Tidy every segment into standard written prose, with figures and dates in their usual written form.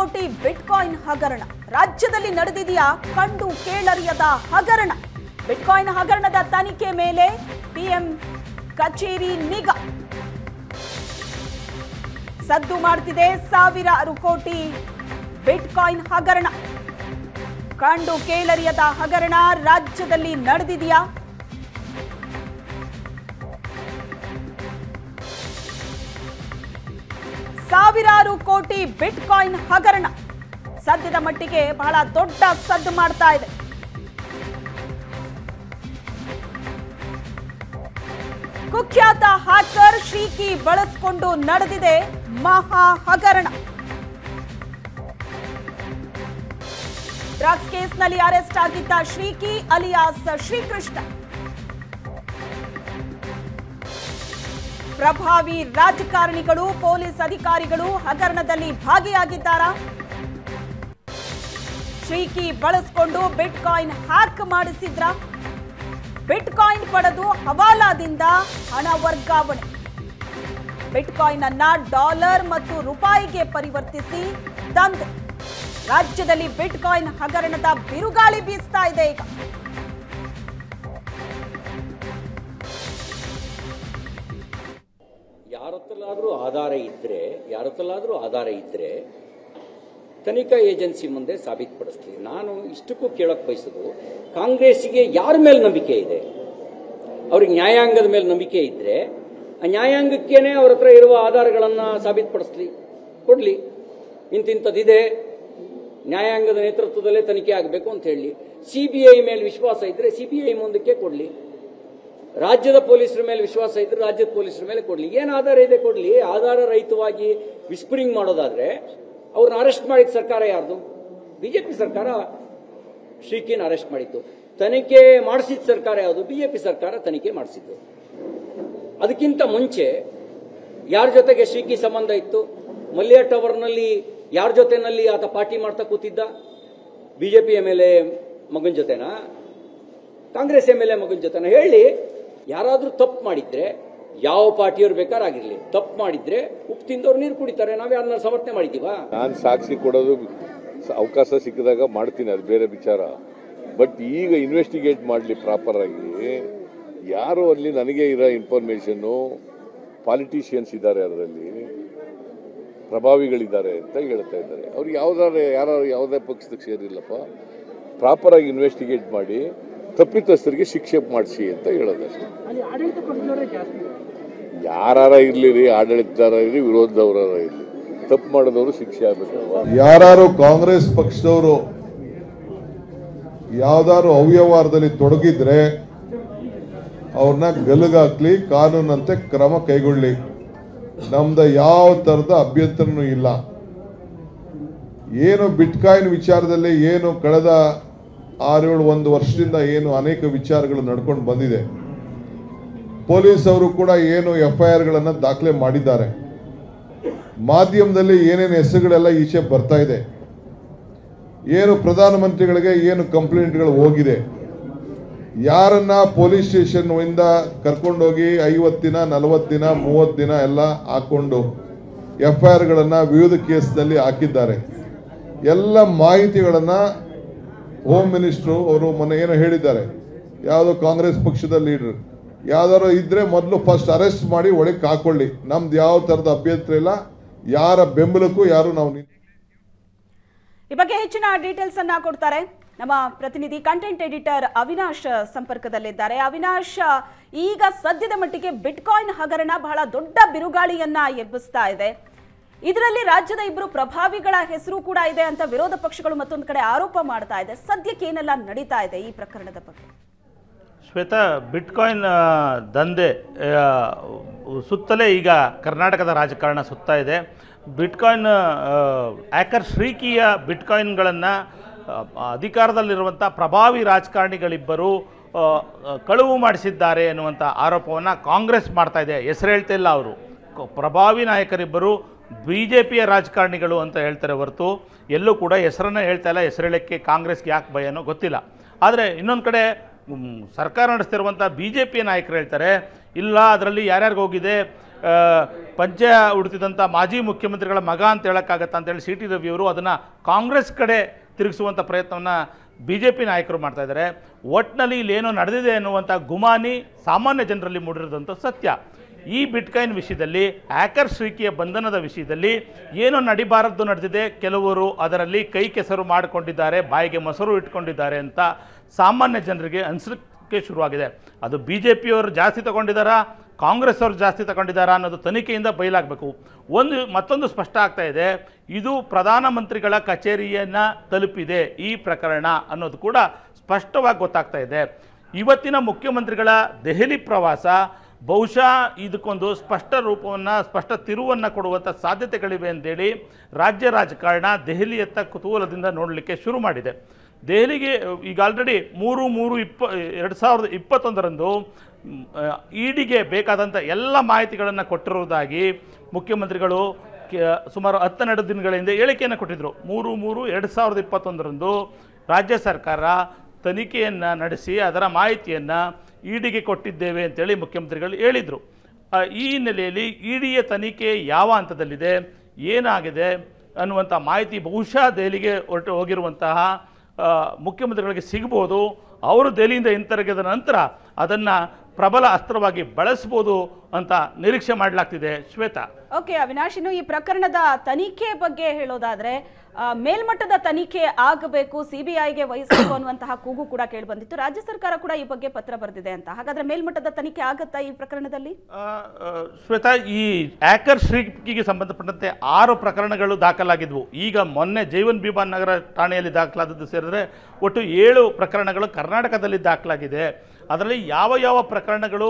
ಕೋಟಿ ಬಿಟ್ಕಾಯಿನ್ ಹಗರಣ ರಾಜ್ಯದಲ್ಲಿ ನಡೆದಿದೆಯಾ ಕಂಡು ಕೇಳರಿಯದ ಹಗರಣ ಬಿಟ್ಕಾಯಿನ್ ಹಗರಣದ ತನಿಖೆ ಮೇಲೆ ಪಿಎಂ ಕಚೇರಿ ನಿಗಾ ಸದ್ದು ಮಾಡುತ್ತಿದೆ ಸಾವಿರಾರು ಕೋಟಿ ಬಿಟ್ಕಾಯಿನ್ ಹಗರಣ ಕಂಡು ಕೇಳರಿಯದ ಹಗರಣ ರಾಜ್ಯದಲ್ಲಿ ನಡೆದಿದೆಯಾ ಸಾವಿರಾರು ಕೋಟಿ ಬಿಟ್ಕಾಯಿನ್ ಹಗರಣ ಸದ್ಯದ ಮಟ್ಟಿಗೆ ಬಹಳ ದೊಡ್ಡ ಸದ್ದು ಮಾಡ್ತಾ ಇದೆ ಕುಖ್ಯಾತ ಹ್ಯಾಕರ್ ಶ್ರೀಕಿ ಬಳಸಿಕೊಂಡು ನಡೆದಿದೆ ಮಹಾ ಹಗರಣ ಡ್ರಗ್ಸ್ ಕೇಸ್ನಲ್ಲಿ ಅರೆಸ್ಟ್ ಆಗಿದ್ದ ಶ್ರೀಕಿ ಅಲಿಯಾಸ್ ಶ್ರೀಕೃಷ್ಣ ಪ್ರಭಾವಿ ರಾಜಕಾರಣಿಗಳು ಪೊಲೀಸ್ ಅಧಿಕಾರಿಗಳು ಹಗರಣದಲ್ಲಿ ಭಾಗಿಯಾಗಿದ್ದಾರೆ ಶ್ರೀಕಿ ಬಳಸಿಕೊಂಡು ಬಿಟ್ಕಾಯಿನ್ ಹ್ಯಾಕ್ ಮಾಡಿಸಿದ್ರ ಬಿಟ್ಕಾಯಿನ್ ಪಡೆದು ಹವಾಲಾದಿಂದ ಹಣ ವರ್ಗಾವಣೆ ಬಿಟ್ಕಾಯಿನ್ ಅನ್ನ ಡಾಲರ್ ಮತ್ತು ರೂಪಾಯಿಗೆ ಪರಿವರ್ತಿಸಿ ದಂಧೆ ರಾಜ್ಯದಲ್ಲಿ ಬಿಟ್ಕಾಯಿನ್ ಹಗರಣದ ಬಿರುಗಾಳಿ ಬೀಸ್ತಾ ಇದೆ ಈಗ ಯಾರತ್ತಲಾದರೂ ಆಧಾರ ಇದ್ದರೆ ತನಿಖಾ ಏಜೆನ್ಸಿ ಮುಂದೆ ಸಾಬೀತುಪಡಿಸ್ತೀವಿ ನಾನು ಇಷ್ಟಕ್ಕೂ ಕೇಳಕ್ಕೆ ಬಯಸೋದು ಕಾಂಗ್ರೆಸ್ಸಿಗೆ ಯಾರ ಮೇಲೆ ನಂಬಿಕೆ ಇದೆ ಅವ್ರಿಗೆ ನ್ಯಾಯಾಂಗದ ಮೇಲೆ ನಂಬಿಕೆ ಇದ್ದರೆ ಆ ನ್ಯಾಯಾಂಗಕ್ಕೇನೆ ಅವ್ರ ಹತ್ರ ಇರುವ ಆಧಾರಗಳನ್ನು ಸಾಬೀತುಪಡಿಸ್ಲಿ ಕೊಡಲಿ ಇಂತಿಂಥದ್ದಿದೆ ನ್ಯಾಯಾಂಗದ ನೇತೃತ್ವದಲ್ಲೇ ತನಿಖೆ ಆಗಬೇಕು ಅಂತ ಹೇಳಿ ಸಿಬಿಐ ಮೇಲೆ ವಿಶ್ವಾಸ ಇದ್ದರೆ ಸಿಬಿಐ ಮುಂದಕ್ಕೆ ಕೊಡಲಿ ರಾಜ್ಯದ ಪೊಲೀಸರ ಮೇಲೆ ವಿಶ್ವಾಸ ಇದ್ರೆ ರಾಜ್ಯದ ಪೊಲೀಸರ ಮೇಲೆ ಕೊಡಲಿ ಏನು ಆಧಾರ ಇದೆ ಕೊಡಲಿ ಆಧಾರ ರಹಿತವಾಗಿ ವಿಸ್ಪರಿಂಗ್ ಮಾಡೋದಾದ್ರೆ ಅವ್ರನ್ನ ಅರೆಸ್ಟ್ ಮಾಡಿದ ಸರ್ಕಾರ ಯಾರ್ದು ಬಿಜೆಪಿ ಸರ್ಕಾರ ಶ್ರೀಕಿನ ಅರೆಸ್ಟ್ ಮಾಡಿತ್ತು ತನಿಖೆ ಮಾಡಿಸಿದ ಸರ್ಕಾರ ಯಾವುದು ಬಿಜೆಪಿ ಸರ್ಕಾರ ತನಿಖೆ ಮಾಡಿಸಿದ್ದು ಅದಕ್ಕಿಂತ ಮುಂಚೆ ಯಾರ ಜೊತೆಗೆ ಶ್ರೀಕಿ ಸಂಬಂಧ ಇತ್ತು ಮಲ್ಯ ಟವರ್ನಲ್ಲಿ ಯಾರ ಜೊತೆನಲ್ಲಿ ಆತ ಪಾರ್ಟಿ ಮಾಡ್ತಾ ಕೂತಿದ್ದ ಬಿಜೆಪಿ MLA ಮಗನ ಜೊತೆನಾ ಕಾಂಗ್ರೆಸ್ MLA ಮಗನ ಜೊತೆನ ಹೇಳಿ ಯಾರಾದರೂ ತಪ್ಪು ಮಾಡಿದ್ರೆ ಯಾವ ಪಾರ್ಟಿಯವ್ರು ಬೇಕಾರಾಗಿರ್ಲಿ ತಪ್ಪು ಮಾಡಿದ್ರೆ ಉಪ್ಪು ತಿಂದವ್ರು ನೀರು ಕುಡಿತಾರೆ ನಾವು ಯಾರನ್ನ ಸಮರ್ಥನೆ ಮಾಡಿದ್ದೀವಾ ನಾನು ಸಾಕ್ಷಿ ಕೊಡೋದು ಅವಕಾಶ ಸಿಕ್ಕಿದಾಗ ಮಾಡ್ತೀನಿ ಅದು ಬೇರೆ ವಿಚಾರ ಬಟ್ ಈಗ ಇನ್ವೆಸ್ಟಿಗೇಟ್ ಮಾಡಲಿ ಪ್ರಾಪರ್ ಆಗಿ ಯಾರೋ ಅಲ್ಲಿ ನನಗೆ ಇರೋ ಇನ್ಫಾರ್ಮೇಷನ್ನು ಪಾಲಿಟಿಷಿಯನ್ಸ್ ಇದ್ದಾರೆ ಅದರಲ್ಲಿ ಪ್ರಭಾವಿಗಳಿದ್ದಾರೆ ಅಂತ ಹೇಳ್ತಾ ಇದ್ದಾರೆ ಅವ್ರಿಗೆ ಯಾವುದೇ ಪಕ್ಷಕ್ಕೆ ಸೇರಿಲ್ಲಪ್ಪ ಪ್ರಾಪರ್ ಆಗಿ ಇನ್ವೆಸ್ಟಿಗೇಟ್ ಮಾಡಿ ತಪ್ಪಿತಸ್ಥರಿಗೆ ಶಿಕ್ಷೆ ಮಾಡಿಸಿ ಅಂತ ಹೇಳೋದಷ್ಟೇ ಯಾರು ಇರಲಿ ರೀ ಆಡಳಿತದಾರ ಇರಲಿ ವಿರೋಧದವರ ಇರಲಿ ತಪ್ಪು ಮಾಡಿದವರು ಶಿಕ್ಷೆ ಆಗಬೇಕು ಯಾರು ಕಾಂಗ್ರೆಸ್ ಪಕ್ಷದವರು ಯಾವ್ದಾದ್ರು ಅವ್ಯವಹಾರದಲ್ಲಿ ತೊಡಗಿದ್ರೆ ಅವ್ರನ್ನ ಗಲುಗಾಕ್ಲಿ ಕಾನೂನಂತೆ ಕ್ರಮ ಕೈಗೊಳ್ಳಿ ನಮ್ದು ಯಾವ ಥರದ ಅಭ್ಯಂತರನೂ ಇಲ್ಲ ಏನು ಬಿಟ್ಕಾಯಿನ್ ವಿಚಾರದಲ್ಲಿ ಏನು ಕಳೆದ 6-7 ವರ್ಷದಿಂದ ಏನು ಅನೇಕ ವಿಚಾರಗಳು ನಡ್ಕೊಂಡು ಬಂದಿದೆ ಪೊಲೀಸವರು ಕೂಡ ಏನು FIRಗಳನ್ನು ದಾಖಲೆ ಮಾಡಿದ್ದಾರೆ ಮಾಧ್ಯಮದಲ್ಲಿ ಏನೇನು ಹೆಸರುಗಳೆಲ್ಲ ಈಚೆ ಬರ್ತಾ ಇದೆ ಏನು ಪ್ರಧಾನಮಂತ್ರಿಗಳಿಗೆ ಏನು ಕಂಪ್ಲೇಂಟ್ಗಳು ಹೋಗಿದೆ ಯಾರನ್ನ ಪೊಲೀಸ್ ಸ್ಟೇಷನ್ ಇಂದ ಕರ್ಕೊಂಡೋಗಿ 50 ದಿನ 40 ದಿನ 30 ದಿನ ಎಲ್ಲ ಹಾಕೊಂಡು FIRಗಳನ್ನು ವಿವಿಧ ಕೇಸ್ನಲ್ಲಿ ಹಾಕಿದ್ದಾರೆ ಎಲ್ಲ ಮಾಹಿತಿಗಳನ್ನು ಹೋಮ್ ಮಿನಿಸ್ಟ್ರು ಅವರು ಮೊನ್ನೆ ಏನೋ ಹೇಳಿದ್ದಾರೆ ಯಾವುದೋ ಕಾಂಗ್ರೆಸ್ ಪಕ್ಷದ ಲೀಡರ್ ಯಾವ್ದಾರು ಇದ್ದರೆ ಮೊದಲು ಫಸ್ಟ್ ಅರೆಸ್ಟ್ ಮಾಡಿ ಒಳಗೆ ಹಾಕೊಳ್ಳಿ ನಮ್ದು ಯಾವ ಥರದ ಅಭ್ಯಂತರ ಇಲ್ಲ ಯಾರ ಬೆಂಬಲಕ್ಕೂ ಯಾರು ನಾವು ಈ ಬಗ್ಗೆ ಹೆಚ್ಚಿನ ಡೀಟೇಲ್ಸ್ ಅನ್ನ ಕೊಡ್ತಾರೆ ನಮ್ಮ ಪ್ರತಿನಿಧಿ ಕಂಟೆಂಟ್ ಎಡಿಟರ್ ಅವಿನಾಶ್ ಸಂಪರ್ಕದಲ್ಲಿದ್ದಾರೆ ಅವಿನಾಶ್ ಈಗ ಸದ್ಯದ ಮಟ್ಟಿಗೆ ಬಿಟ್ಕಾಯಿನ್ ಹಗರಣ ಬಹಳ ದೊಡ್ಡ ಬಿರುಗಾಳಿಯನ್ನ ಎಬ್ಬಿಸ್ತಾ ಇದೆ ಇದರಲ್ಲಿ ರಾಜ್ಯದ ಇಬ್ಬರು ಪ್ರಭಾವಿಗಳ ಹೆಸರು ಕೂಡ ಇದೆ ಅಂತ ವಿರೋಧ ಪಕ್ಷಗಳು ಮತ್ತೊಂದು ಕಡೆ ಆರೋಪ ಮಾಡ್ತಾ ಇದೆ ಸದ್ಯಕ್ಕೆ ಏನೆಲ್ಲ ನಡೀತಾ ಇದೆ ಈ ಪ್ರಕರಣದ ಬಗ್ಗೆ ಶ್ವೇತಾ ಬಿಟ್ಕಾಯಿನ್ ದಂಧೆ ಸುತ್ತಲೇ ಈಗ ಕರ್ನಾಟಕದ ರಾಜಕಾರಣ ಸುತ್ತಾ ಇದೆ ಬಿಟ್ಕಾಯಿನ್ ಹ್ಯಾಕರ್ ಶ್ರೀಕಿಯ ಬಿಟ್ಕಾಯಿನ್ಗಳನ್ನು ಅಧಿಕಾರದಲ್ಲಿರುವಂಥ ಪ್ರಭಾವಿ ರಾಜಕಾರಣಿಗಳಿಬ್ಬರು ಕಳುವು ಮಾಡಿಸಿದ್ದಾರೆ ಎನ್ನುವಂಥ ಆರೋಪವನ್ನು ಕಾಂಗ್ರೆಸ್ ಮಾಡ್ತಾ ಇದೆ ಹೆಸರು ಹೇಳ್ತಿಲ್ಲ ಅವರು ಪ್ರಭಾವಿ ನಾಯಕರಿಬ್ಬರು ಬಿಜೆಪಿಯ ರಾಜಕಾರಣಿಗಳು ಅಂತ ಹೇಳ್ತಾರೆ ಹೊರತು ಎಲ್ಲೂ ಕೂಡ ಹೆಸರನ್ನು ಹೇಳ್ತಾ ಇಲ್ಲ ಹೆಸರು ಹೇಳೋಕ್ಕೆ ಕಾಂಗ್ರೆಸ್ಗೆ ಯಾಕೆ ಭಯನೋ ಗೊತ್ತಿಲ್ಲ ಆದರೆ ಇನ್ನೊಂದು ಕಡೆ ಸರ್ಕಾರ ನಡೆಸ್ತಿರುವಂಥ BJP ನಾಯಕರು ಹೇಳ್ತಾರೆ ಇಲ್ಲ ಅದರಲ್ಲಿ ಯಾರ್ಯಾರಿಗೆ ಹೋಗಿದೆ पंचे उड़ुत्तिद्दंत माजी मुख्यमंत्रिगळ मग ಅಂತ ಹೇಳಕಾಗುತ್ತಾ ಅಂತ ಹೇಳಿ ಸಿಟಿ ರವಿಯವರು ಅದನ್ನ ಕಾಂಗ್ರೆಸ್ ಕಡೆ ತಿರುಗಿಸುವಂತ ಪ್ರಯತ್ನವನ್ನ ಬಿಜೆಪಿ ನಾಯಕರು ಮಾಡ್ತಾ ಇದ್ದಾರೆ. ಒಟ್ಟನಲ್ಲಿ ಇಲ್ಲೇನೋ ನಡೆದಿದೆ ಅನ್ನುವಂತ ಗುಮಾನಿ ಸಾಮಾನ್ಯ ಜನರಲ್ಲಿ ಮೂಡಿರುವಂತ ಸತ್ಯ. ಈ ಬಿಟ್ಕಾಯಿನ್ ವಿಷಯದಲ್ಲಿ ಹ್ಯಾಕರ್ ಶ್ರೀಕಿಯ ಬಂಧನದ ವಿಷಯದಲ್ಲಿ ಏನೋ ನಡಿಬಾರದ್ದು ನಡೆದಿದೆ, ಕೆಲವರು ಅದರಲ್ಲಿ ಕೈ ಕೆಸರು ಮಾಡಿಕೊಂಡಿದ್ದಾರೆ, ಬಾಯಿಗೆ ಮೊಸರು ಇಟ್ಕೊಂಡಿದ್ದಾರೆ ಅಂತ ಸಾಮಾನ್ಯ ಜನರಿಗೆ ಅನಿಸಲಿಕ್ಕೆ ಶುರುವಾಗಿದೆ. ಅದು ಬಿಜೆಪಿಯವರು ಜಾಸ್ತಿ ತಗೊಂಡಿದ್ದಾರಾ ಕಾಂಗ್ರೆಸ್ ಅವರು ಜಾಸ್ತಿ ತಗೊಂಡಿದ್ದಾರಾ ಅನ್ನೋದು ತನಿಖೆಯಿಂದ ಬಯಲಾಗಬೇಕು. ಒಂದು ಮತ್ತೊಂದು ಸ್ಪಷ್ಟ ಆಗ್ತಾ ಇದೆ, ಇದು ಪ್ರಧಾನಮಂತ್ರಿಗಳ ಕಚೇರಿಯನ್ನು ತಲುಪಿದೆ ಈ ಪ್ರಕರಣ ಅನ್ನೋದು ಕೂಡ ಸ್ಪಷ್ಟವಾಗಿ ಗೊತ್ತಾಗ್ತಾ ಇದೆ. ಇವತ್ತಿನ ಮುಖ್ಯಮಂತ್ರಿಗಳ ದೆಹಲಿ ಪ್ರವಾಸ ಬಹುಶಃ ಇದಕ್ಕೊಂದು ಸ್ಪಷ್ಟ ರೂಪವನ್ನು ಸ್ಪಷ್ಟ ತಿರುವನ್ನು ಕೊಡುವಂಥ ಸಾಧ್ಯತೆಗಳಿವೆ ಅಂತೇಳಿ ರಾಜ್ಯ ರಾಜಕಾರಣ ದೆಹಲಿಯತ್ತ ಕುತೂಹಲದಿಂದ ನೋಡಲಿಕ್ಕೆ ಶುರು ಮಾಡಿದೆ. ದೆಹಲಿಗೆ ಈಗ ಆಲ್ರೆಡಿ 3/3/2021 ಇಡಿಗೆ ಬೇಕಾದಂಥ ಎಲ್ಲ ಮಾಹಿತಿಗಳನ್ನು ಕೊಟ್ಟಿರುವುದಾಗಿ ಮುಖ್ಯಮಂತ್ರಿಗಳು ಸುಮಾರು 12 ದಿನಗಳ ಹಿಂದೆ ಹೇಳಿಕೆಯನ್ನು ಕೊಟ್ಟಿದ್ದರು. 3/3/2021 ರಾಜ್ಯ ಸರ್ಕಾರ ತನಿಖೆಯನ್ನು ನಡೆಸಿ ಅದರ ಮಾಹಿತಿಯನ್ನು ಇಡಿಗೆ ಕೊಟ್ಟಿದ್ದೇವೆ ಅಂತೇಳಿ ಮುಖ್ಯಮಂತ್ರಿಗಳು ಹೇಳಿದರು. ಈ ಹಿನ್ನೆಲೆಯಲ್ಲಿ ಇಡಿಯ ತನಿಖೆ ಯಾವ ಹಂತದಲ್ಲಿದೆ, ಏನಾಗಿದೆ ಅನ್ನುವಂಥ ಮಾಹಿತಿ ಬಹುಶಃ ದೆಹಲಿಗೆ ಹೊರಟು ಹೋಗಿರುವಂತಹ ಮುಖ್ಯಮಂತ್ರಿಗಳಿಗೆ ಸಿಗ್ಬೋದು. ಅವರು ದೆಹಲಿಯಿಂದ ಹಿಂತಿರುಗಿದ ನಂತರ ಅದನ್ನು ಪ್ರಬಲ ಅಸ್ತ್ರವಾಗಿ ಬಳಸಬಹುದು ಅಂತ ನಿರೀಕ್ಷೆ ಮಾಡಲಾಗ್ತಿದೆ. ಶ್ವೇತಾ. ಓಕೆ ಅವಿನಾಶ್, ಇನ್ನು ಈ ಪ್ರಕರಣದ ತನಿಖೆ ಬಗ್ಗೆ ಹೇಳೋದಾದ್ರೆ ಮೇಲ್ಮಟ್ಟದ ತನಿಖೆ ಆಗಬೇಕು, ಸಿಬಿಐಗೆ ವಹಿಸಬೇಕು ಅನ್ನುವಂತಹ ಕೂಗು ಕೂಡ ಕೇಳಿ ಬಂದಿತ್ತು. ರಾಜ್ಯ ಸರ್ಕಾರ ಕೂಡ ಈ ಬಗ್ಗೆ ಪತ್ರ ಬರೆದಿದೆ ಅಂತ. ಹಾಗಾದ್ರೆ ಮೇಲ್ಮಟ್ಟದ ತನಿಖೆ ಆಗತ್ತಾ ಈ ಪ್ರಕರಣದಲ್ಲಿ? ಶ್ವೇತಾ, ಈ ಹ್ಯಾಕರ್ ಶ್ರೀಕಿಗೆ ಸಂಬಂಧಪಟ್ಟಂತೆ 6 ಪ್ರಕರಣಗಳು ದಾಖಲಾಗಿದ್ವು. ಈಗ ಮೊನ್ನೆ ಜೈವನ್ ಭೀಮಾನ್ ನಗರ ಠಾಣೆಯಲ್ಲಿ ದಾಖಲಾದದ್ದು ಸೇರಿದ್ರೆ ಒಟ್ಟು 7 ಪ್ರಕರಣಗಳು ಕರ್ನಾಟಕದಲ್ಲಿ ದಾಖಲಾಗಿದೆ. ಅದರಲ್ಲಿ ಯಾವ ಯಾವ ಪ್ರಕರಣಗಳು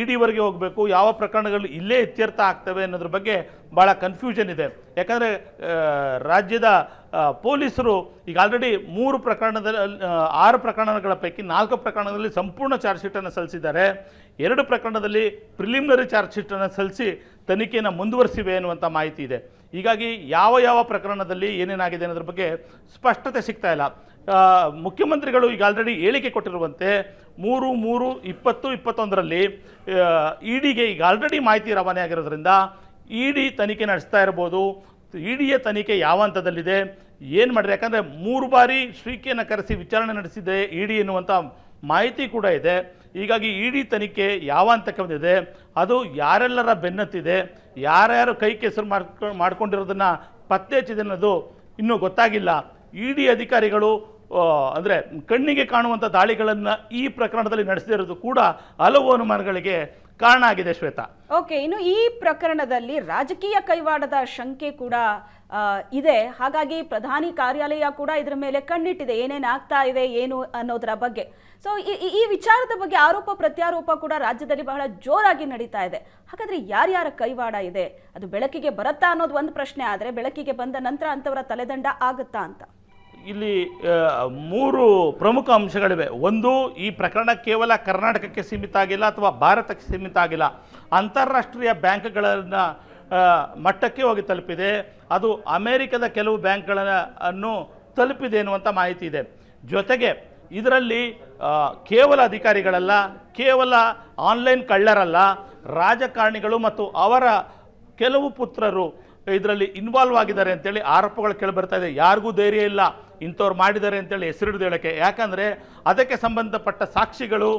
ಇಡಿವರೆಗೆ ಹೋಗಬೇಕು, ಯಾವ ಪ್ರಕರಣಗಳು ಇಲ್ಲೇ ಇತ್ಯರ್ಥ ಆಗ್ತವೆ ಅನ್ನೋದ್ರ ಬಗ್ಗೆ ಭಾಳ ಕನ್ಫ್ಯೂಷನ್ ಇದೆ. ಯಾಕಂದರೆ ರಾಜ್ಯದ ಪೊಲೀಸರು ಈಗ ಆಲ್ರೆಡಿ 6 ಪ್ರಕರಣಗಳ ಪೈಕಿ 4 ಪ್ರಕರಣದಲ್ಲಿ ಸಂಪೂರ್ಣ ಚಾರ್ಜ್ ಶೀಟನ್ನು ಸಲ್ಲಿಸಿದ್ದಾರೆ. 2 ಪ್ರಕರಣದಲ್ಲಿ ಪ್ರಿಲಿಮಿನರಿ ಚಾರ್ಜ್ ಶೀಟನ್ನು ಸಲ್ಲಿಸಿ ತನಿಖೆಯನ್ನು ಮುಂದುವರಿಸಿವೆ ಅನ್ನುವಂಥ ಮಾಹಿತಿ ಇದೆ. ಹೀಗಾಗಿ ಯಾವ ಯಾವ ಪ್ರಕರಣದಲ್ಲಿ ಏನೇನಾಗಿದೆ ಅನ್ನೋದ್ರ ಬಗ್ಗೆ ಸ್ಪಷ್ಟತೆ ಸಿಗ್ತಾ ಇಲ್ಲ. ಮುಖ್ಯಮಂತ್ರಿಗಳು ಈಗ ಆಲ್ರೆಡಿ ಹೇಳಿಕೆ ಕೊಟ್ಟಿರುವಂತೆ 3/3/2021 ಇಡಿಗೆ ಈಗ ಆಲ್ರೆಡಿ ಮಾಹಿತಿ ರವಾನೆ ಆಗಿರೋದ್ರಿಂದ ಇಡಿ ತನಿಖೆ ನಡೆಸ್ತಾ ಇರ್ಬೋದು. ಇಡಿಯ ತನಿಖೆ ಯಾವ ಹಂತದಲ್ಲಿದೆ, ಏನು ಮಾಡಿದೆ, ಯಾಕಂದರೆ 3 ಬಾರಿ ಶ್ರೀಕೆಯನ್ನು ಕರೆಸಿ ವಿಚಾರಣೆ ನಡೆಸಿದೆ ಇಡಿ ಎನ್ನುವಂಥ ಮಾಹಿತಿ ಕೂಡ ಇದೆ. ಹೀಗಾಗಿ ಇಡಿ ತನಿಖೆ ಯಾವ ಹಂತಕ್ಕೆ ಬಂದಿದೆ, ಅದು ಯಾರೆಲ್ಲರ ಬೆನ್ನತ್ತಿದೆ, ಯಾರ್ಯಾರು ಕೈ ಕೆಸರು ಮಾಡ್ಕೊಂಡಿರೋದನ್ನು ಪತ್ತೆ ಹಚ್ಚಿದೆ ಅನ್ನೋದು ಇನ್ನೂ ಗೊತ್ತಾಗಿಲ್ಲ. ಇಡಿ ಅಧಿಕಾರಿಗಳು ಅಂದರೆ ಕಣ್ಣಿಗೆ ಕಾಣುವಂಥ ದಾಳಿಗಳನ್ನು ಈ ಪ್ರಕರಣದಲ್ಲಿ ನಡೆಸದಿರೋದು ಕೂಡ ಹಲವು ಅನುಮಾನಗಳಿಗೆ ಕಾರಣ ಆಗಿದೆ. ಶ್ವೇತಾ. ಓಕೆ, ಇನ್ನು ಈ ಪ್ರಕರಣದಲ್ಲಿ ರಾಜಕೀಯ ಕೈವಾಡದ ಶಂಕೆ ಕೂಡ ಇದೆ. ಹಾಗಾಗಿ ಪ್ರಧಾನಿ ಕಾರ್ಯಾಲಯ ಕೂಡ ಇದರ ಮೇಲೆ ಕಣ್ಣಿಟ್ಟಿದೆ, ಏನೇನಾಗ್ತಾ ಇದೆ ಏನು ಅನ್ನೋದರ ಬಗ್ಗೆ. ಸೊ ಈ ವಿಚಾರದ ಬಗ್ಗೆ ಆರೋಪ ಪ್ರತ್ಯಾರೋಪ ಕೂಡ ರಾಜ್ಯದಲ್ಲಿ ಬಹಳ ಜೋರಾಗಿ ನಡೀತಾ ಇದೆ. ಹಾಗಾದರೆ ಯಾರ್ಯಾರ ಕೈವಾಡ ಇದೆ, ಅದು ಬೆಳಕಿಗೆ ಬರುತ್ತಾ ಅನ್ನೋದು ಒಂದು ಪ್ರಶ್ನೆ. ಆದರೆ ಬೆಳಕಿಗೆ ಬಂದ ನಂತರ ಅಂಥವರ ತಲೆದಂಡ ಆಗುತ್ತಾ ಅಂತ ಇಲ್ಲಿ 3 ಪ್ರಮುಖ ಅಂಶಗಳಿವೆ. ಒಂದು, ಈ ಪ್ರಕರಣ ಕೇವಲ ಕರ್ನಾಟಕಕ್ಕೆ ಸೀಮಿತ ಆಗಿಲ್ಲ ಅಥವಾ ಭಾರತಕ್ಕೆ ಸೀಮಿತ ಆಗಿಲ್ಲ, ಅಂತಾರಾಷ್ಟ್ರೀಯ ಬ್ಯಾಂಕ್ಗಳನ್ನು ಮಟ್ಟಕ್ಕೆ ಹೋಗಿ ತಲುಪಿದೆ. ಅದು ಅಮೇರಿಕದ ಕೆಲವು ಬ್ಯಾಂಕ್ಗಳನ್ನು ತಲುಪಿದೆ ಎನ್ನುವಂಥ ಮಾಹಿತಿ ಇದೆ. ಜೊತೆಗೆ ಇದರಲ್ಲಿ ಕೇವಲ ಅಧಿಕಾರಿಗಳಲ್ಲ, ಕೇವಲ ಆನ್ಲೈನ್ ಕಳ್ಳರಲ್ಲ, ರಾಜಕಾರಣಿಗಳು ಮತ್ತು ಅವರ ಕೆಲವು ಪುತ್ರರು ಇದರಲ್ಲಿ ಇನ್ವಾಲ್ವ್ ಆಗಿದ್ದಾರೆ ಅಂತೇಳಿ ಆರೋಪಗಳು ಕೇಳಿಬರ್ತಾ ಇದೆ. ಯಾರಿಗೂ ಧೈರ್ಯ ಇಲ್ಲ ಇಂಥವ್ರು ಮಾಡಿದ್ದಾರೆ ಅಂತೇಳಿ ಹೆಸರಿಡ್ದು ಹೇಳೋಕ್ಕೆ, ಯಾಕಂದರೆ ಅದಕ್ಕೆ ಸಂಬಂಧಪಟ್ಟ ಸಾಕ್ಷಿಗಳು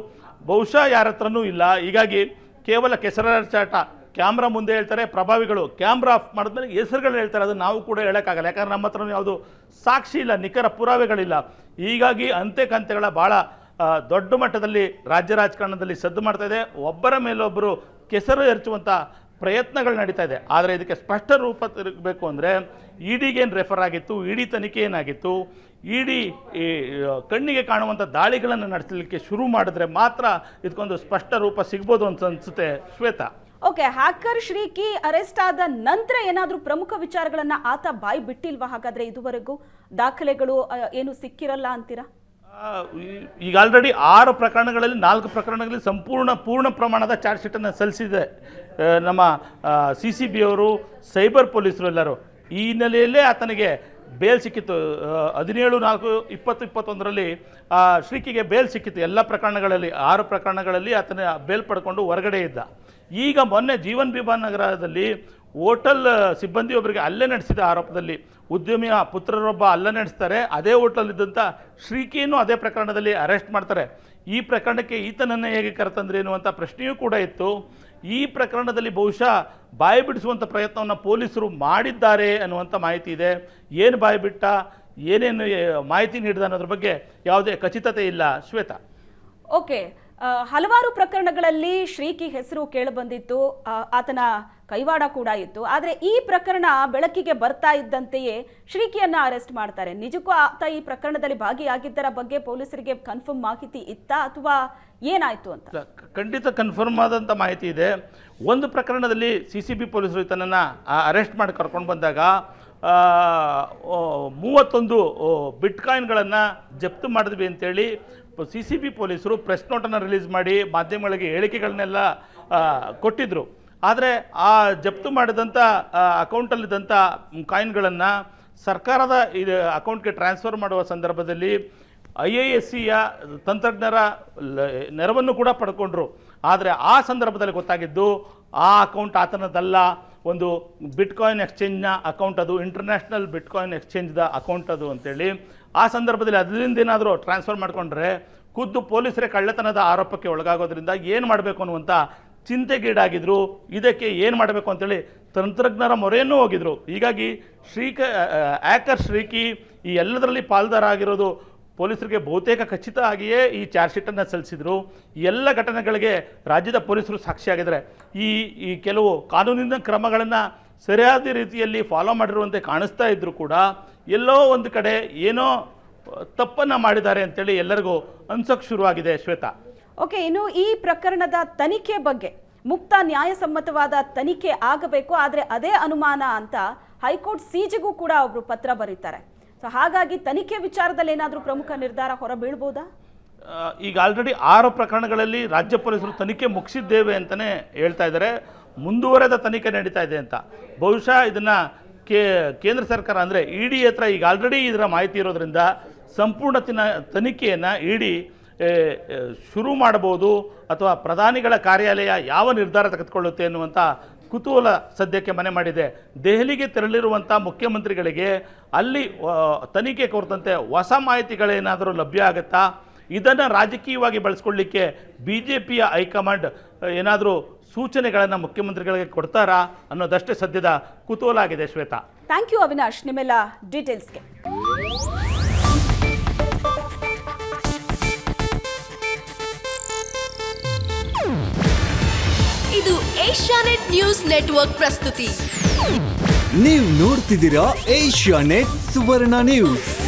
ಬಹುಶಃ ಯಾರ ಹತ್ರನೂ ಇಲ್ಲ. ಹೀಗಾಗಿ ಕೇವಲ ಕೆಸರಾಟ, ಕ್ಯಾಮ್ರಾ ಮುಂದೆ ಹೇಳ್ತಾರೆ ಪ್ರಭಾವಿಗಳು, ಕ್ಯಾಮ್ರಾ ಆಫ್ ಮಾಡಿದ್ಮೇಲೆ ಹೆಸರುಗಳು ಹೇಳ್ತಾರೆ, ಅದು ನಾವು ಕೂಡ ಹೇಳೋಕ್ಕಾಗಲ್ಲ, ಯಾಕಂದರೆ ನಮ್ಮ ಹತ್ರನೂ ಯಾವುದು ಸಾಕ್ಷಿ ಇಲ್ಲ, ನಿಖರ ಪುರಾವೆಗಳಿಲ್ಲ. ಹೀಗಾಗಿ ಅಂತೆ ಕಂತೆಗಳ ಭಾಳ ದೊಡ್ಡ ಮಟ್ಟದಲ್ಲಿ ರಾಜ್ಯ ರಾಜಕಾರಣದಲ್ಲಿ ಸದ್ದು ಮಾಡ್ತಾ ಇದೆ. ಒಬ್ಬರ ಮೇಲೊಬ್ಬರು ಕೆಸರು ಎರಚುವಂಥ ಪ್ರಯತ್ನಗಳು ನಡೀತಾ ಇದೆ. ಆದರೆ ಇದಕ್ಕೆ ಸ್ಪಷ್ಟ ರೂಪ ತಿರುಗಬೇಕು ಅಂದರೆ ಇಡಿಗೇನು ರೆಫರ್ ಆಗಿತ್ತು, ಇಡಿ ತನಿಖೆ ಏನಾಗಿತ್ತು, ಇಡಿ ಕಣ್ಣಿಗೆ ಕಾಣುವಂಥ ದಾಳಿಗಳನ್ನು ನಡೆಸಲಿಕ್ಕೆ ಶುರು ಮಾಡಿದ್ರೆ ಮಾತ್ರ ಇದಕ್ಕೊಂದು ಸ್ಪಷ್ಟ ರೂಪ ಸಿಗ್ಬೋದು ಅಂತ ಅನಿಸುತ್ತೆ. Shweta. Okay, hacker Sriki arrest ಆದ ನಂತರ ಏನಾದರೂ ಪ್ರಮುಖ ವಿಚಾರಗಳನ್ನು ಆತ ಬಾಯಿ ಬಿಟ್ಟಿಲ್ವಾ? ಹಾಗಾದರೆ ಇದುವರೆಗೂ ದಾಖಲೆಗಳು ಏನು ಸಿಕ್ಕಿರಲ್ಲ ಅಂತೀರಾ? ಈಗ ಆಲ್ರೆಡಿ 6 ಪ್ರಕರಣಗಳಲ್ಲಿ 4 ಪ್ರಕರಣಗಳಲ್ಲಿ ಪೂರ್ಣ ಪ್ರಮಾಣದ ಚಾರ್ಜ್ ಶೀಟನ್ನು ಸಲ್ಲಿಸಿದೆ ನಮ್ಮ CCB ಅವರು, ಸೈಬರ್ ಪೊಲೀಸರು ಎಲ್ಲರೂ. ಈ ಹಿನ್ನೆಲೆಯಲ್ಲೇ ಆತನಿಗೆ ಬೇಲ್ ಸಿಕ್ಕಿತ್ತು. 17/4/2021 ಶ್ರೀಕಿಗೆ ಬೇಲ್ ಸಿಕ್ಕಿತ್ತು. ಎಲ್ಲ ಪ್ರಕರಣಗಳಲ್ಲಿ 6 ಪ್ರಕರಣಗಳಲ್ಲಿ ಆತನ ಬೇಲ್ ಪಡ್ಕೊಂಡು ಹೊರಗಡೆ ಇದ್ದ. ಈಗ ಮೊನ್ನೆ ಜೀವನ್ ವಿಭಾನ್ ನಗರದಲ್ಲಿ ಹೋಟೆಲ್ ಸಿಬ್ಬಂದಿಯೊಬ್ಬರಿಗೆ ಹಲ್ಲೆ ನಡೆಸಿದ ಆರೋಪದಲ್ಲಿ ಉದ್ಯಮಿಯ ಪುತ್ರರೊಬ್ಬ ಹಲ್ಲೆ ನಡೆಸ್ತಾರೆ. ಅದೇ ಹೋಟೆಲ್ ಇದ್ದಂಥ ಶ್ರೀಕೇನು ಅದೇ ಪ್ರಕರಣದಲ್ಲಿ ಅರೆಸ್ಟ್ ಮಾಡ್ತಾರೆ. ಈ ಪ್ರಕರಣಕ್ಕೆ ಈತನನ್ನು ಹೇಗೆ ಕರೆತಂದ್ರೆ ಎನ್ನುವಂಥ ಪ್ರಶ್ನೆಯೂ ಕೂಡ ಇತ್ತು. ಈ ಪ್ರಕರಣದಲ್ಲಿ ಬಹುಶಃ ಬಾಯಿ ಬಿಡಿಸುವಂಥ ಪ್ರಯತ್ನವನ್ನು ಪೊಲೀಸರು ಮಾಡಿದ್ದಾರೆ ಅನ್ನುವಂಥ ಮಾಹಿತಿ ಇದೆ. ಏನು ಬಾಯಿ ಬಿಟ್ಟ, ಏನೇನು ಮಾಹಿತಿ ನೀಡಿದ ಅನ್ನೋದ್ರ ಬಗ್ಗೆ ಯಾವುದೇ ಖಚಿತತೆ ಇಲ್ಲ ಶ್ವೇತಾ. ಓಕೆ, ಹಲವಾರು ಪ್ರಕರಣಗಳಲ್ಲಿ ಶ್ರೀಕಿ ಹೆಸರು ಕೇಳಿಬಂದಿತ್ತು, ಆತನ ಕೈವಾಡ ಕೂಡ ಇತ್ತು. ಆದರೆ ಈ ಪ್ರಕರಣ ಬೆಳಕಿಗೆ ಬರ್ತಾ ಇದ್ದಂತೆಯೇ ಶ್ರೀಕಿಯನ್ನು ಅರೆಸ್ಟ್ ಮಾಡ್ತಾರೆ. ನಿಜಕ್ಕೂ ಆತ ಈ ಪ್ರಕರಣದಲ್ಲಿ ಭಾಗಿಯಾಗಿದ್ದರ ಬಗ್ಗೆ ಪೊಲೀಸರಿಗೆ ಕನ್ಫರ್ಮ್ ಮಾಹಿತಿ ಇತ್ತಾ ಅಥವಾ ಏನಾಯಿತು ಅಂತ? ಖಂಡಿತ ಕನ್ಫರ್ಮ್ ಆದಂಥ ಮಾಹಿತಿ ಇದೆ. ಒಂದು ಪ್ರಕರಣದಲ್ಲಿ CCB ಪೊಲೀಸರು ಈತನನ್ನು ಅರೆಸ್ಟ್ ಮಾಡಿ ಕರ್ಕೊಂಡು ಬಂದಾಗ 31 ಬಿಟ್ಕಾಯಿನ್ಗಳನ್ನು ಜಪ್ತು ಮಾಡಿದ್ವಿ ಅಂತೇಳಿ CCB ಪೊಲೀಸರು ಪ್ರೆಸ್ ನೋಟನ್ನು ರಿಲೀಸ್ ಮಾಡಿ ಮಾಧ್ಯಮಗಳಿಗೆ ಹೇಳಿಕೆಗಳನ್ನೆಲ್ಲ ಕೊಟ್ಟಿದ್ದರು. ಆದರೆ ಆ ಜಪ್ತು ಮಾಡಿದಂಥ ಅಕೌಂಟಲ್ಲಿದ್ದಂಥ ಕಾಯಿನ್ಗಳನ್ನು ಸರ್ಕಾರದ ಅಕೌಂಟ್ಗೆ ಟ್ರಾನ್ಸ್ಫರ್ ಮಾಡುವ ಸಂದರ್ಭದಲ್ಲಿ IISCಯ ತಂತ್ರಜ್ಞರ ನೆರವನ್ನು ಕೂಡ ಪಡ್ಕೊಂಡ್ರು. ಆದರೆ ಆ ಸಂದರ್ಭದಲ್ಲಿ ಗೊತ್ತಾಗಿದ್ದು ಆ ಅಕೌಂಟ್ ಆತನದಲ್ಲ, ಒಂದು ಬಿಟ್ಕಾಯಿನ್ ಎಕ್ಸ್ಚೇಂಜ್ನ ಅಕೌಂಟ್, ಅದು ಇಂಟರ್ನ್ಯಾಷನಲ್ ಬಿಟ್ಕಾಯಿನ್ ಎಕ್ಸ್ಚೇಂಜ್ದ ಅಕೌಂಟ್ ಅದು ಅಂತೇಳಿ. ಆ ಸಂದರ್ಭದಲ್ಲಿ ಅದರಿಂದ ಏನಾದರೂ ಟ್ರಾನ್ಸ್ಫರ್ ಮಾಡಿಕೊಂಡ್ರೆ ಖುದ್ದು ಪೊಲೀಸರೇ ಕಳ್ಳತನದ ಆರೋಪಕ್ಕೆ ಒಳಗಾಗೋದ್ರಿಂದ ಏನು ಮಾಡಬೇಕು ಅನ್ನುವಂಥ ಚಿಂತೆಗೀಡಾಗಿದ್ದರು. ಇದಕ್ಕೆ ಏನು ಮಾಡಬೇಕು ಅಂತೇಳಿ ತಂತ್ರಜ್ಞರ ಮೊರೆಯನ್ನು ಹೋಗಿದ್ರು. ಹೀಗಾಗಿ ಹ್ಯಾಕರ್ ಶ್ರೀಕಿ ಈ ಎಲ್ಲದರಲ್ಲಿ ಪಾಲ್ದಾರಾಗಿರೋದು ಪೊಲೀಸರಿಗೆ ಬಹುತೇಕ ಖಚಿತ ಆಗಿಯೇ ಈ ಚಾರ್ಜ್ ಶೀಟನ್ನು ಸಲ್ಲಿಸಿದರು. ಎಲ್ಲ ಘಟನೆಗಳಿಗೆ ರಾಜ್ಯದ ಪೊಲೀಸರು ಸಾಕ್ಷಿಯಾಗಿದ್ದಾರೆ. ಈ ಕೆಲವು ಕಾನೂನಿನ ಕ್ರಮಗಳನ್ನು ಸರಿಯಾದ ರೀತಿಯಲ್ಲಿ ಫಾಲೋ ಮಾಡಿರುವಂತೆ ಕಾಣಿಸ್ತಾ ಇದ್ದರೂ ಕೂಡ ಎಲ್ಲೋ ಒಂದು ಕಡೆ ಏನೋ ತಪ್ಪನ್ನು ಮಾಡಿದ್ದಾರೆ ಅಂತೇಳಿ ಎಲ್ಲರಿಗೂ ಅನ್ಸೋಕ್ಕೆ ಶುರುವಾಗಿದೆ ಶ್ವೇತಾ. ಓಕೆ, ಇನ್ನು ಈ ಪ್ರಕರಣದ ತನಿಖೆ ಬಗ್ಗೆ ಮುಕ್ತ ನ್ಯಾಯಸಮ್ಮತವಾದ ತನಿಖೆ ಆಗಬೇಕು. ಆದರೆ ಅದೇ ಅನುಮಾನ ಅಂತ ಹೈಕೋರ್ಟ್ ಸಿಜೆಗೂ ಕೂಡ ಒಬ್ಬರು ಪತ್ರ ಬರೀತಾರೆ. ಸೊ ಹಾಗಾಗಿ ತನಿಖೆ ವಿಚಾರದಲ್ಲಿ ಏನಾದರೂ ಪ್ರಮುಖ ನಿರ್ಧಾರ ಹೊರಬೀಳ್ಬೋದಾ? ಈಗ ಆಲ್ರೆಡಿ 6 ಪ್ರಕರಣಗಳಲ್ಲಿ ರಾಜ್ಯ ಪೊಲೀಸರು ತನಿಖೆ ಮುಗಿಸಿದ್ದೇವೆ ಅಂತಲೇ ಹೇಳ್ತಾ ಇದ್ದಾರೆ. ಮುಂದುವರೆದ ತನಿಖೆ ನಡೀತಾ ಇದೆ ಅಂತ. ಬಹುಶಃ ಇದನ್ನು ಕೇಂದ್ರ ಸರ್ಕಾರ ಅಂದರೆ ED ಹತ್ರ ಈಗ ಆಲ್ರೆಡಿ ಇದರ ಮಾಹಿತಿ ಇರೋದ್ರಿಂದ ಸಂಪೂರ್ಣ ತನಿಖೆಯನ್ನು ED ಶುರು ಮಾಡ್ಬೋದು ಅಥವಾ ಪ್ರಧಾನಿಗಳ ಕಾರ್ಯಾಲಯ ಯಾವ ನಿರ್ಧಾರ ತೆಗೆದುಕೊಳ್ಳುತ್ತೆ ಅನ್ನುವಂಥ ಕುತೂಹಲ ಸದ್ಯಕ್ಕೆ ಮನೆ ಮಾಡಿದೆ. ದೆಹಲಿಗೆ ತೆರಳಿರುವಂಥ ಮುಖ್ಯಮಂತ್ರಿಗಳಿಗೆ ಅಲ್ಲಿ ತನಿಖೆ ಕುರಿತಂತೆ ಹೊಸ ಮಾಹಿತಿಗಳೇನಾದರೂ ಲಭ್ಯ ಆಗುತ್ತಾ, ಇದನ್ನು ರಾಜಕೀಯವಾಗಿ ಬಳಸ್ಕೊಳ್ಳಿಕ್ಕೆ BJPಯ ಹೈಕಮಾಂಡ್ ಏನಾದರೂ ಸೂಚನೆಗಳನ್ನು ಮುಖ್ಯಮಂತ್ರಿಗಳಿಗೆ ಕೊಡ್ತಾರಾ ಅನ್ನೋದಷ್ಟೇ ಸದ್ಯದ ಕುತೂಹಲ ಆಗಿದೆ ಶ್ವೇತಾ. ಥ್ಯಾಂಕ್ ಯು ಅವಿನಾಶ್ ನಿಮ್ಮೆಲ್ಲ ಡೀಟೇಲ್ಸ್ಗೆ. ಇದು ಏಷ್ಯಾನೆಟ್ ನ್ಯೂಸ್ ನೆಟ್ವರ್ಕ್ ಪ್ರಸ್ತುತಿ. ನೀವು ನೋಡ್ತಿದ್ದೀರಾ ಏಷ್ಯಾನೆಟ್ ಸುವರ್ಣ ನ್ಯೂಸ್.